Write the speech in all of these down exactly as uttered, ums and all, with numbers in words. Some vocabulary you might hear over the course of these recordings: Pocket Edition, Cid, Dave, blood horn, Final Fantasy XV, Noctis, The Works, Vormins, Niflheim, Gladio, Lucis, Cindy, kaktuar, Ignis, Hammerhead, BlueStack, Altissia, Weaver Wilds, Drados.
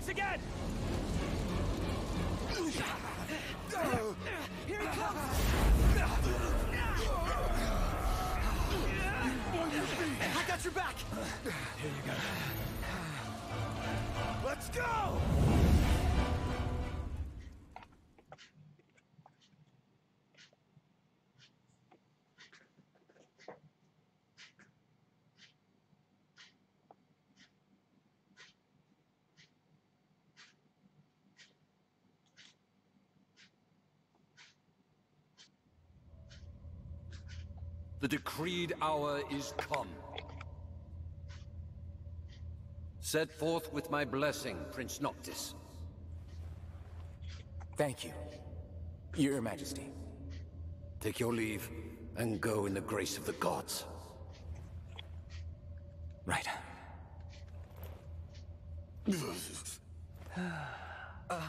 Thanks again! Here he comes! I got your back! Here you go. Let's go! The decreed hour is come. Set forth with my blessing, Prince Noctis. Thank you, Your Majesty. Take your leave, and go in the grace of the gods. Right. uh.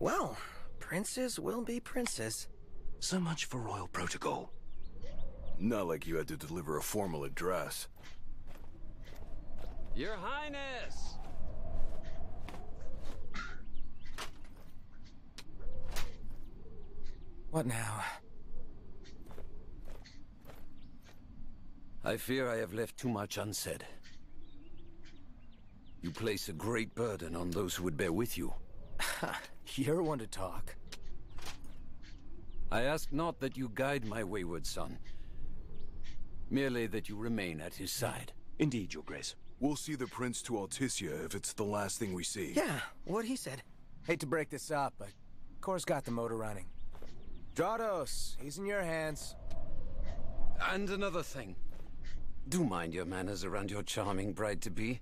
Well, princes will be princes. So much for royal protocol. Not like you had to deliver a formal address. Your Highness! What now? I fear I have left too much unsaid. You place a great burden on those who would bear with you. Ha! You're one to talk. I ask not that you guide my wayward son. Merely that you remain at his side. Indeed, Your Grace. We'll see the prince to Altissia if it's the last thing we see. Yeah, what he said. Hate to break this up, but Kor's got the motor running. Drados, he's in your hands. And another thing. Do mind your manners around your charming bride-to-be.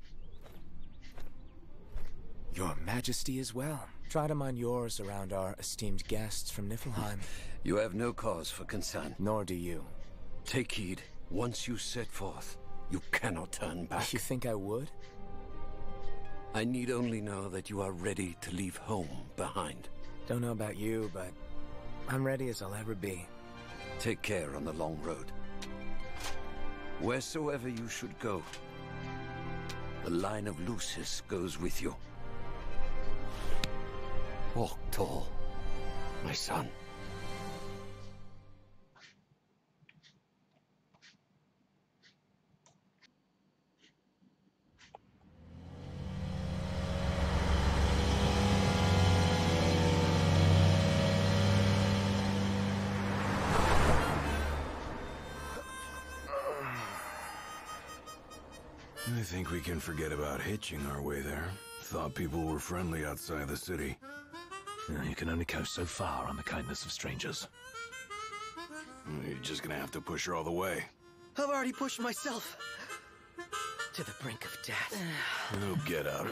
Your Majesty as well. Try to mind yours around our esteemed guests from Niflheim. You have no cause for concern. Nor do you. Take heed. Once you set forth, you cannot turn back. You think I would? I need only know that you are ready to leave home behind. Don't know about you, but I'm ready as I'll ever be. Take care on the long road. Wheresoever you should go, the line of Lucis goes with you. Walk tall, my son. I think we can forget about hitching our way there. Thought people were friendly outside the city. You can only go so far on the kindness of strangers. You're just gonna have to push her all the way. I've already pushed myself to the brink of death. Oh, get out.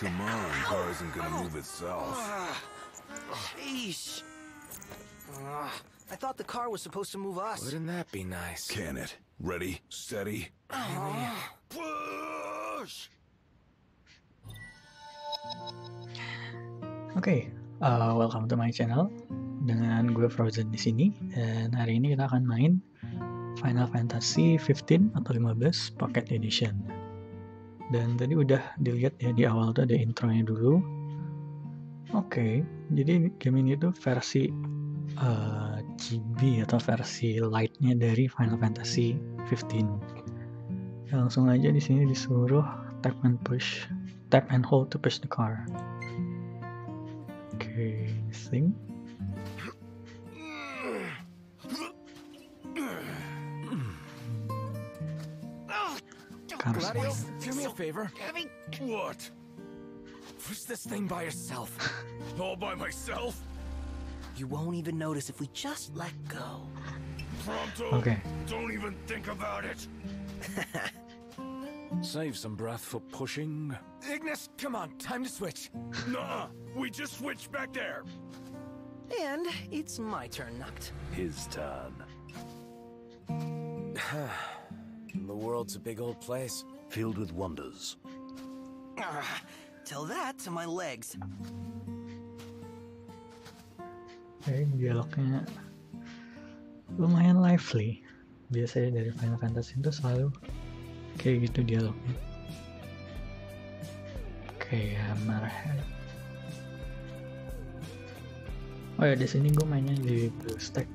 Come on, the car isn't gonna move itself. Jeez. I thought the car was supposed to move us. Wouldn't that be nice? Can it? Ready, steady. Push! Oke, okay, uh, welcome to my channel. Dengan gue Frozen di sini, dan hari ini kita akan main Final Fantasy fifteen atau lima belas Pocket Edition. Dan tadi udah dilihat ya di awal tuh ada intronya dulu. Oke, okay, jadi game ini tuh versi uh, G B atau versi lightnya dari Final Fantasy fifteen. Ya, langsung aja di sini disuruh tap and push, tap and hold to push the car. Okay, thing. Gladio, do me a favor. What? Push this thing by yourself. All by myself? You won't even notice if we just let go. Pronto, okay. Don't even think about it. Save some breath for pushing. Ignis, come on, time to switch. Nuh-uh, we just switched back there. And it's my turn, Noct. His turn. The world's a big old place. Filled with wonders. Uh, tell that to my legs. Jadi dialognya lumayan lively. Biasanya dari Final Fantasy itu selalu kayak gitu dialognya. Kayak Hammerhead. Oh ya, di sini gue mainnya di BlueStack.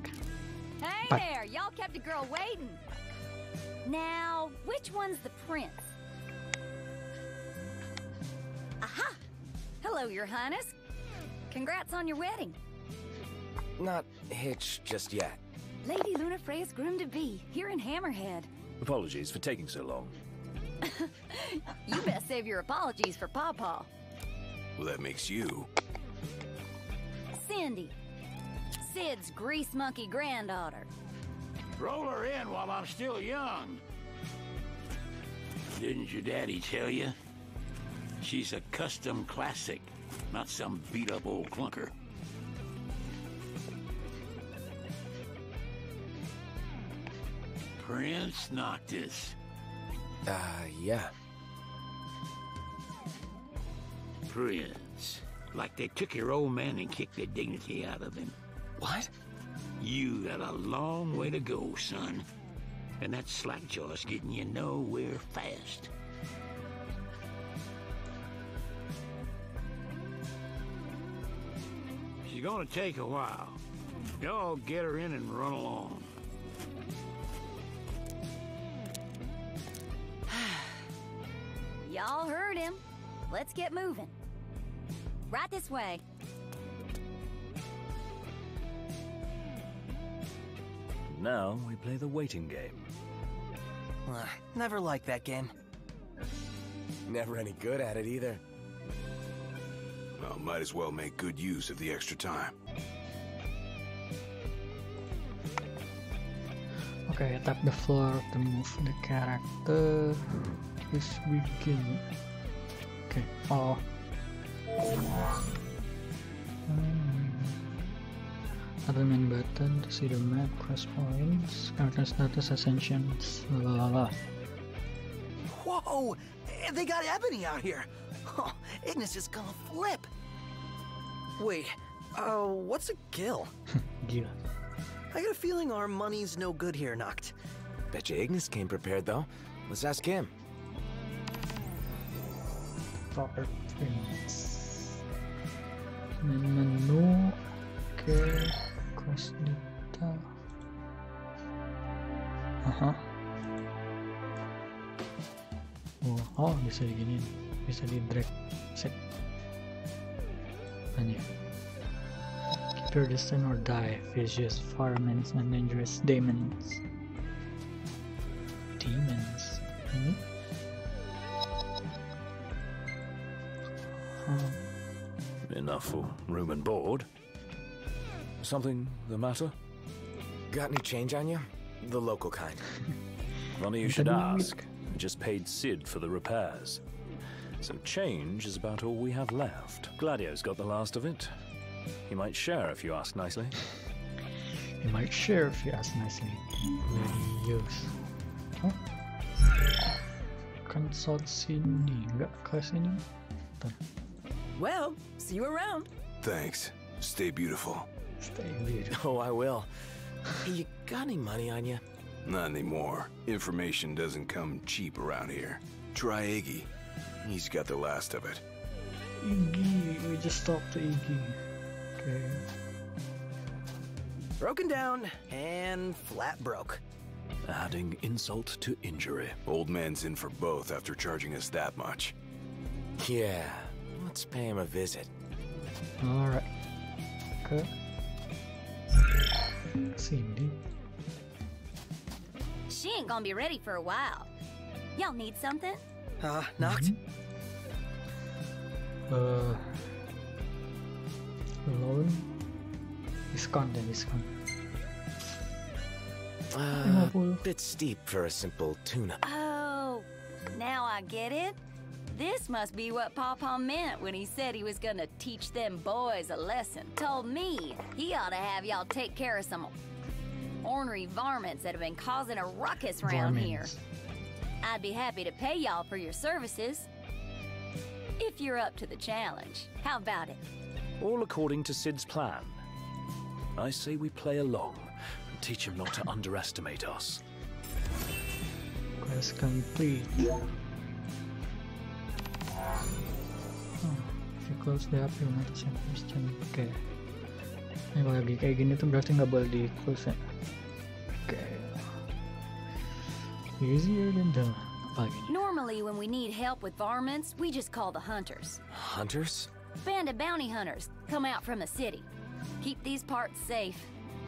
Hey there, y'all kept a girl waiting. Now, which one's the prince? Aha! Hello, Your Highness. Congrats on your wedding. Not hitched just yet. Lady Luna Freya's groom to be here in Hammerhead. Apologies for taking so long. You best save your apologies for Pawpaw. Well, that makes you Cindy, Cid's grease monkey granddaughter. Roll her in while I'm still young. Didn't your daddy tell you? She's a custom classic, not some beat-up old clunker. Prince Noctis. Ah, uh, yeah. Prince. Like they took your old man and kicked the dignity out of him. What? You got a long way to go, son. And that slackjaw's getting you nowhere fast. She's gonna take a while. Y'all get her in and run along. Y'all heard him. Let's get moving. Right this way. Now we play the waiting game. Uh, never liked that game. Never any good at it either. Well, might as well make good use of the extra time. Okay, tap the floor to move the character. Let's begin. Okay. Oh. Hmm. Other main button to see the map, cross points, character status, ascensions, la la la. Whoa! They got Ebony out here! Oh, Ignis is gonna flip! Wait, uh, what's a gill? Gill. I got a feeling our money's no good here, Noct. Betcha Ignis came prepared though. Let's ask him. Proper things. Menu, oke, okay. Cross data, aha, oh, oh bisa diginiin, bisa di drag, set, anjir, keep your distance or die, vicious Vormins and dangerous demons, demons, ini, hmm. Enough for room and board. Something the matter? Got any change on you? The local kind. Funny you should ask. I just paid Cid for the repairs. So change is about all we have left. Gladio's got the last of it. He might share if you ask nicely. He might share if you ask nicely. Gladios. Huh? Consult Cindy. Nggak ke sini? Well, see you around. Thanks. Stay beautiful. Stay beautiful. Oh, I will. Hey, you got any money on you? Not anymore. Information doesn't come cheap around here. Try Iggy. He's got the last of it. Iggy, we just talked to Iggy. Okay. Broken down and flat broke. Adding insult to injury. Old man's in for both after charging us that much. Yeah. Let's pay him a visit. Alright. Okay. Cindy. She ain't gonna be ready for a while. Y'all need something? Uh, Noct? Mm-hmm. Uh. Loan? Discount then, discount. Uh, a bit steep for a simple tune-up. Oh, now I get it. This must be what Pawpaw meant when he said he was gonna teach them boys a lesson. Told me he ought to have y'all take care of some ornery varmints that have been causing a ruckus round here. I'd be happy to pay y'all for your services. If you're up to the challenge, how about it? All according to Cid's plan. I say we play along and teach him not to underestimate us. Quest complete. Oh, if you close the app, you might send question. Okay. Ini kalau lagi kayak gini tuh berarti nggak boleh di close ya. Oke. Okay. Easier than done. Normally when we need help with varmints, we just call the hunters. Hunters? Band of bounty hunters come out from the city. Keep these parts safe,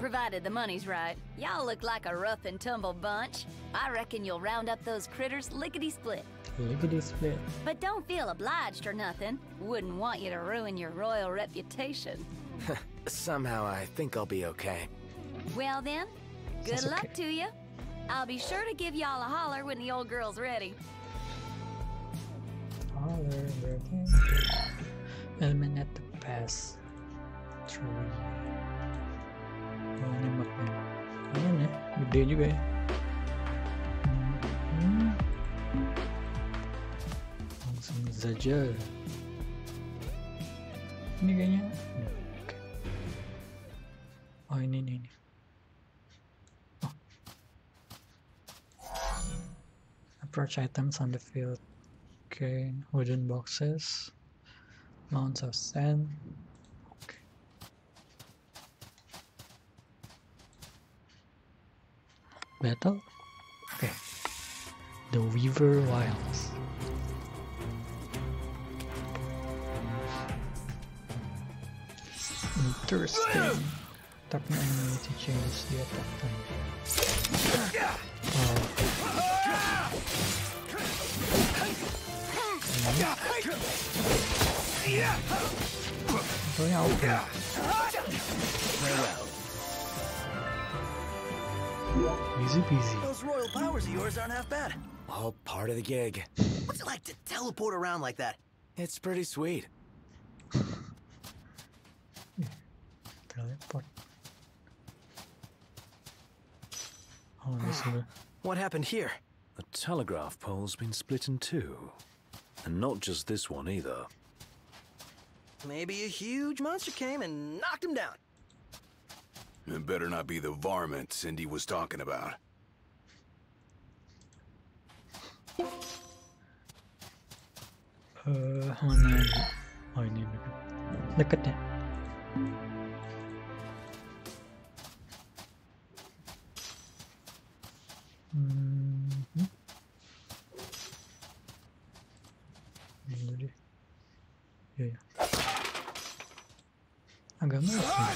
provided the money's right. Y'all look like a rough and tumble bunch. I reckon you'll round up those critters lickety-split. Lickety-split. But don't feel obliged or nothing. Wouldn't want you to ruin your royal reputation. Somehow I think I'll be okay. Well then, good luck okay. to you. I'll be sure to give y'all a holler when the old girl's ready. Holler, okay. Eliminate the pass. True. Oh, ini mapnya. Lumayan ya, gede juga ya. Hmm. Langsung saja. Ini kayaknya. Okay. Oh ini ini. ini. Approach items on the field. Okay, wooden boxes, mounds of sand. Okay. Battle? Okay. The Weaver Wilds. Interesting. Attack my enemy to change the attack time. Oh. Very well. Easy peasy. Those royal powers of yours aren't half bad. All part of the gig. What's it like to teleport around like that? It's pretty sweet. Teleport. Oh, this here. What happened here? The telegraph pole's been split in two. And not just this one either. Maybe a huge monster came and knocked him down. It better not be the varmint Cindy was talking about. Uh, hold on. Oh, I need to look at that. Mm-hmm. Yeah, yeah. Agak merah.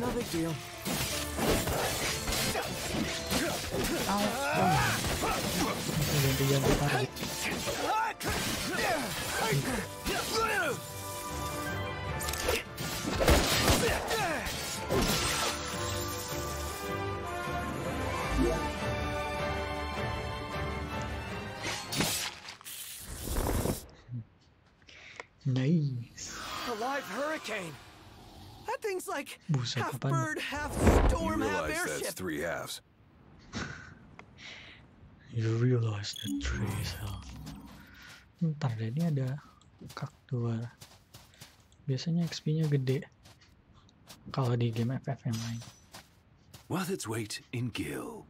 No big deal. Nice. A live hurricane. That thing's like half bird, half storm, half airship. That's three halves. You realize that three is half. Ntar deh, ini ada kaktuar. Biasanya X P-nya gede. Kalau di game F F yang lain. Worth its weight in gil.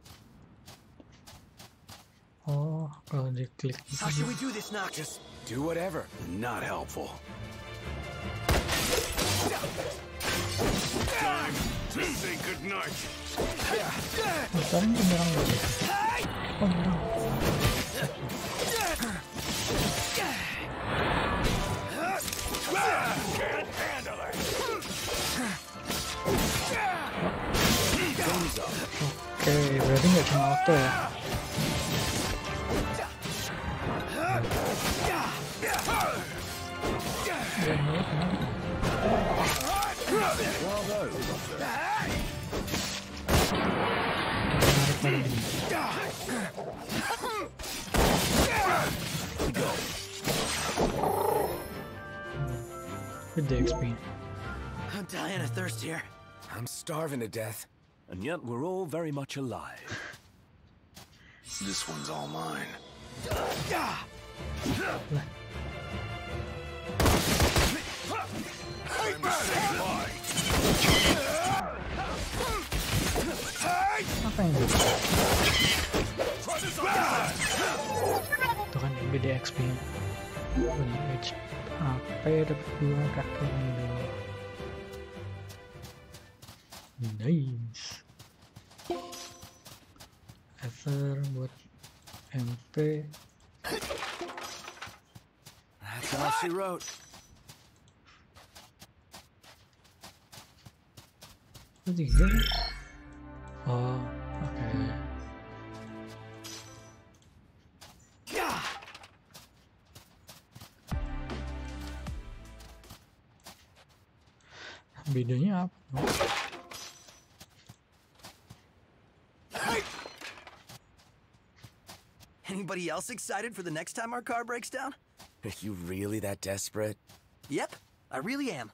Oh, kalau diklik. How should we do this, Noctis? Do whatever. Not helpful. Time to say goodnight. Oh, no. Can't handle it. Okay, berarti nggak cuma auto ya. I'm dying of thirst here. I'm starving to death. And yet we're all very much alive. This one's all mine. Itu kan gede X P-nya. H P dapat dua kaki ini. Nice. Ether buat M P. That's all she wrote. Tiga. Oh, okay. Bedanya apa? Anybody else excited for the next time our car breaks down? Are you really that desperate? Yep, I really am.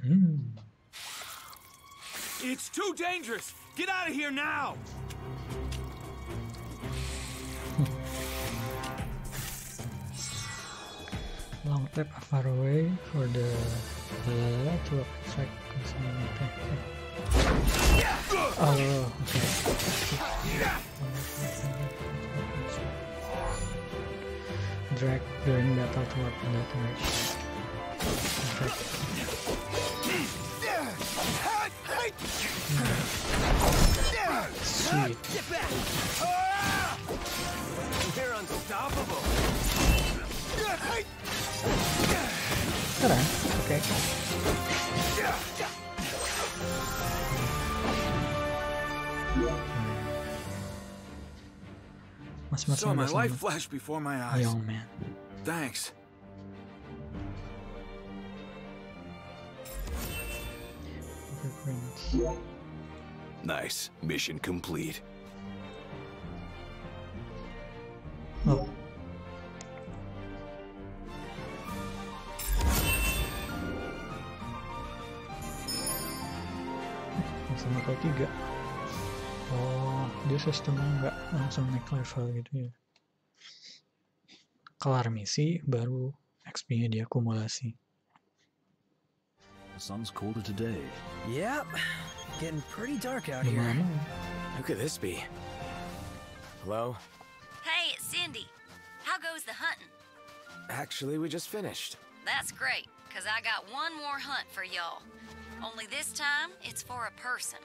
Mm. It's too dangerous. Get out of here now. Long tap far away for the uh, to check something. Oh, okay. Drag during battle to open that match. Sweet. They're unstoppable. Alright, okay. Saw my life flash before my eyes. Oh man. Thanks. Nice. Mission complete. Oh. Tiga. Oh, dia sistemnya nggak langsung naik level gitu ya. Kelar misi, baru X P-nya diakumulasi. The sun's colder today. Yep, getting pretty dark out here. Who could this be? Hello? Hey, it's Cindy. How goes the hunting? Actually, we just finished. That's great, cause I got one more hunt for y'all. Only this time, it's for a person.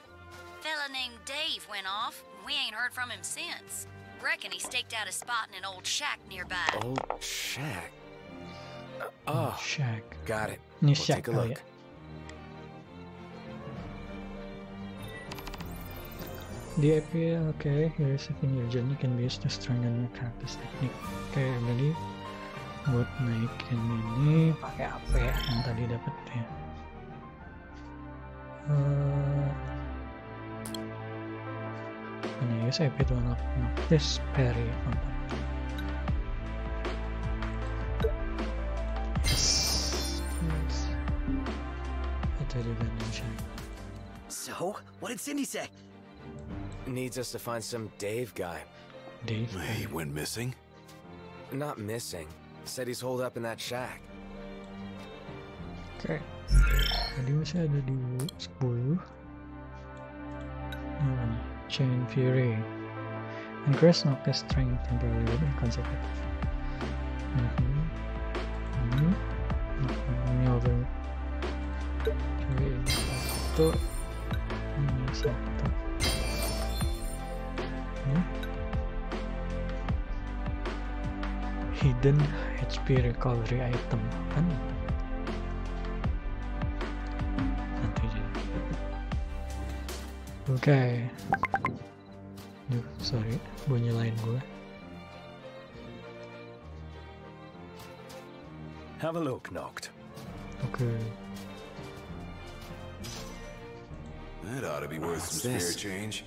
Fella named Dave went off, and we ain't heard from him since. Reckon he staked out a spot in an old shack nearby. Old shack? Uh, oh, shack. Got it. New we'll shack, take a look. Oh, yeah. The idea, okay, here is a finger gem you can use to strengthen your practice technique. Okay, jadi buat naikin ini pakai apa ya yang tadi dapetnya? Uh, Ini saya pilih Noctis Perry. So, what did Cindy say? Needs us to find some Dave guy. Dave? He went missing? Not missing. Said he's holed up in that shack. Okay. Tadi masih ada di sepuluh. Hmm. Chain Fury. Increase Noctis strength temporarily and consecutive. Mm-hmm. Mm-hmm. Mm-hmm. Over. Satu. Ini satu. Hmm. Hidden H P recovery item. Kan? Nanti aja. Okay. Duh, sorry, mau nyalain gue. Have a look, Noct. Okay. That ought to be worth some spare change.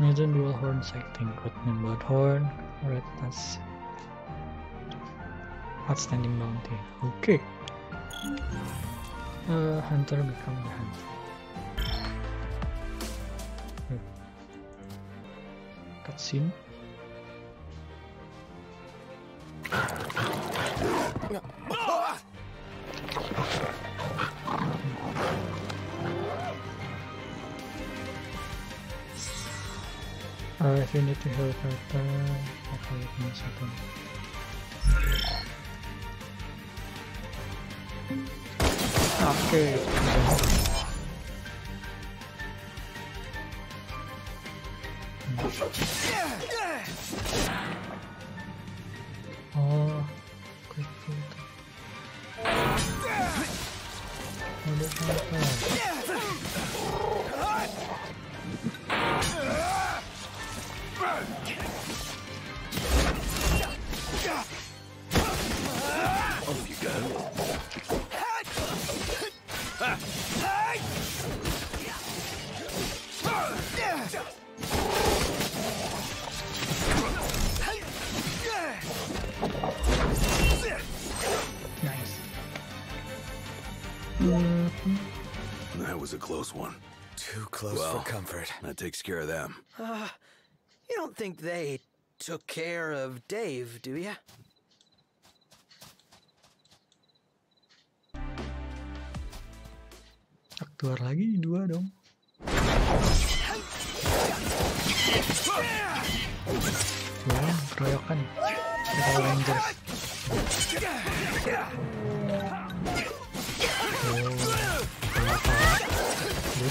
Imagine dual horn sighting, good name blood horn, red plus outstanding bounty. Okay. Uh, hunter become the hunter. cutscene. Uh, if you need to heal a character, I'll call it in a second. Okay. Mm. Oh, quick food. Oh, there's one time. Off you go. That was a close one. Too close well, for comfort. That takes care of them. Uh, you don't think they took care of Dave, do you? Kaktuar lagi dua dong. Wah, keroyokan. Kita Rangers. Dia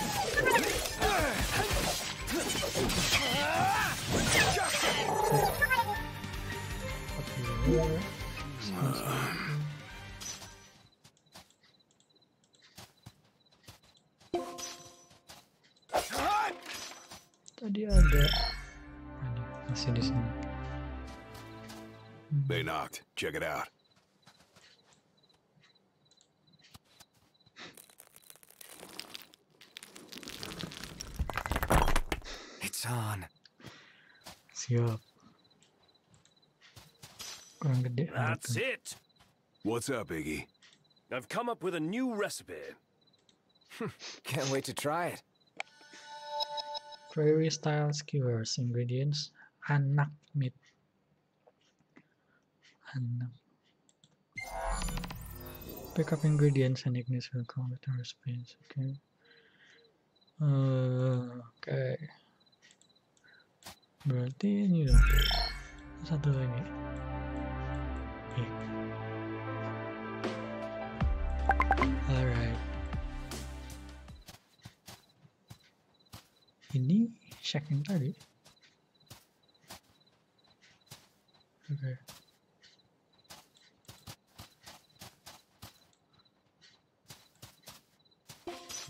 Okay. Uh, Tadi ada. Ada masih di sini. They knocked. Check it out. It's on. Siap. That's it. What's up, Iggy? I've come up with a new recipe. Can't wait to try it. Prairie style skewers. Ingredients: anak meat. Anak. Pick up ingredients and Ignis will come with our space. Okay. Uh, okay. Berarti ini dong. Satu lagi. Alright. Ini check yang tadi. Okay.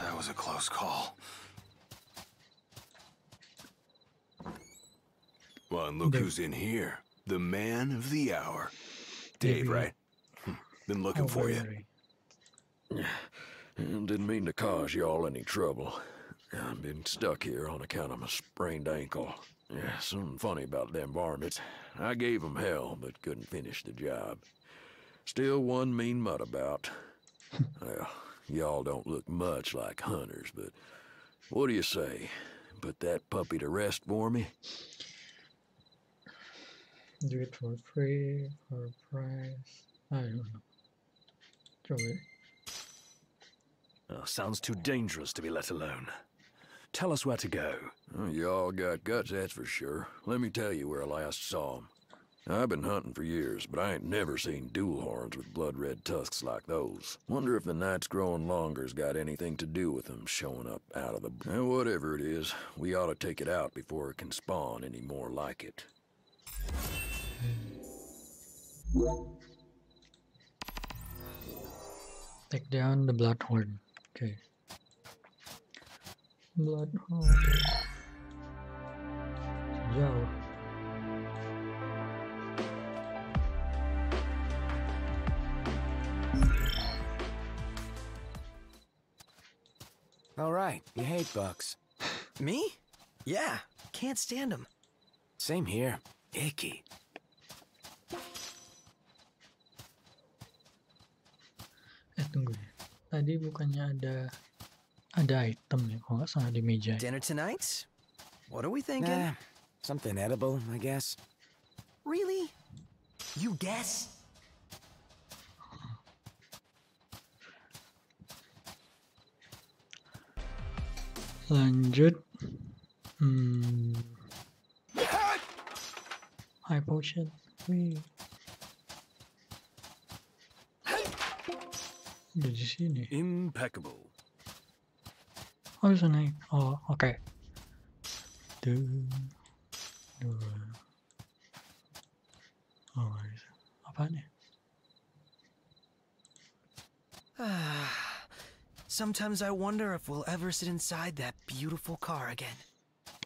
That was a close call. Well, and look Dave. Who's in here. The man of the hour. Dave, Dave. Right? Been looking oh, for very. You. Didn't mean to cause y'all any trouble. I've been stuck here on account of my sprained ankle. Yeah, something funny about them varmints. I gave them hell, but couldn't finish the job. Still one mean mutt about. Well, y'all don't look much like hunters, but what do you say? Put that puppy to rest for me? Do it for free, for a price. I don't know. Try it. Oh, sounds too dangerous to be let alone. Tell us where to go. Well, y'all got guts, that's for sure. Let me tell you where I last saw him. I've been hunting for years, but I ain't never seen dual horns with blood-red tusks like those. Wonder if the nights growing longer's got anything to do with them showing up out of the... And whatever it is, we ought to take it out before it can spawn any more like it. Take down the blood horn. Okay. Blood horn. Yo. All right, you hate bugs. Me? Yeah, can't stand them. Same here. Icky. Eh, tunggu ya. Tadi bukannya ada ada item ya, kok nggak salah di meja. Dinner tonight? What are we thinking? Nah, something edible, I guess. Really? You guess? Lanjut. Hmm. High potion. Wih. Udah di sini. Impeccable. Oh, bisa naik. Oh, oke. Okay. Duh. Duh. Oh, nggak bisa. Apaan ya? Ah. Sometimes I wonder if we'll ever sit inside that beautiful car again.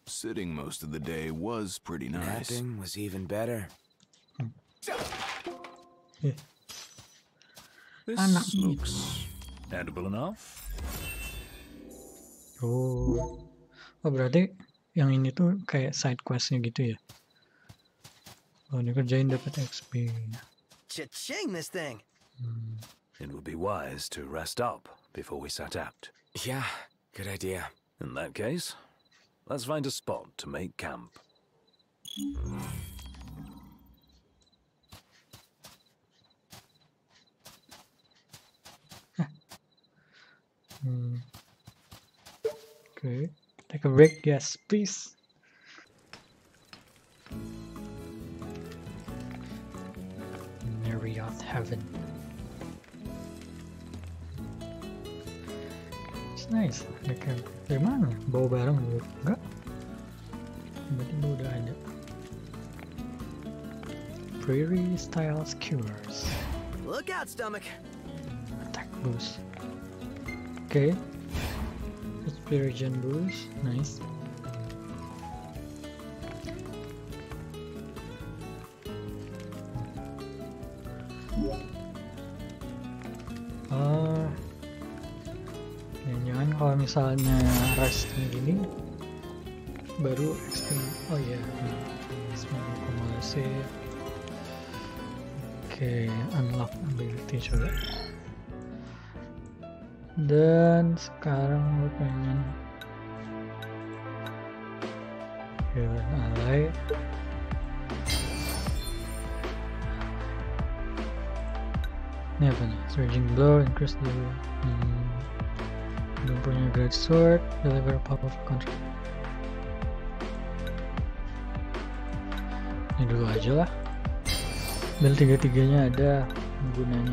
Sitting most of the day was pretty nice. Napping was even better. Hmm. Yeah. This looks edible enough. Oh. Oh, berarti yang ini tuh kayak side quest-nya gitu ya. Oh, dikerjain dapat X P. Cha-ching this thing. Hmm. It would be wise to rest up before we set out. Yeah, good idea. In that case, let's find a spot to make camp. Hmm. Okay, take a break, yes, please. Marriott Heaven. Nice, ada camp. Dari mana? Bawa barang dulu? Enggak? Tiba-tiba udah ada. Prairie style skewers. Look out, stomach. Attack boost. Okay. Inspiration boost. Nice. Ah. Jangan kalau misalnya rest gini baru extend. Oh ya, semoga akumulasi. Oke, unlock ability coba. Dan sekarang gue pengen healing ally. Ini apa nih? Surging blow, increase the hmm. Don't bring your great sword, deliver a pop of control. Ini dulu aja lah. Dan tiga-tiganya ada gunanya.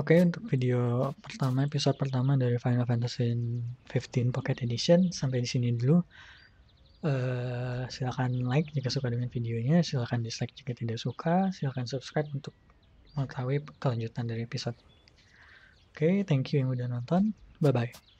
Oke, okay, untuk video pertama, episode pertama dari Final Fantasy lima belas Pocket Edition sampai di sini dulu. Uh, silahkan like jika suka dengan videonya, silahkan dislike jika tidak suka, silahkan subscribe untuk mengetahui kelanjutan dari episode. Oke, okay, thank you yang udah nonton, bye bye.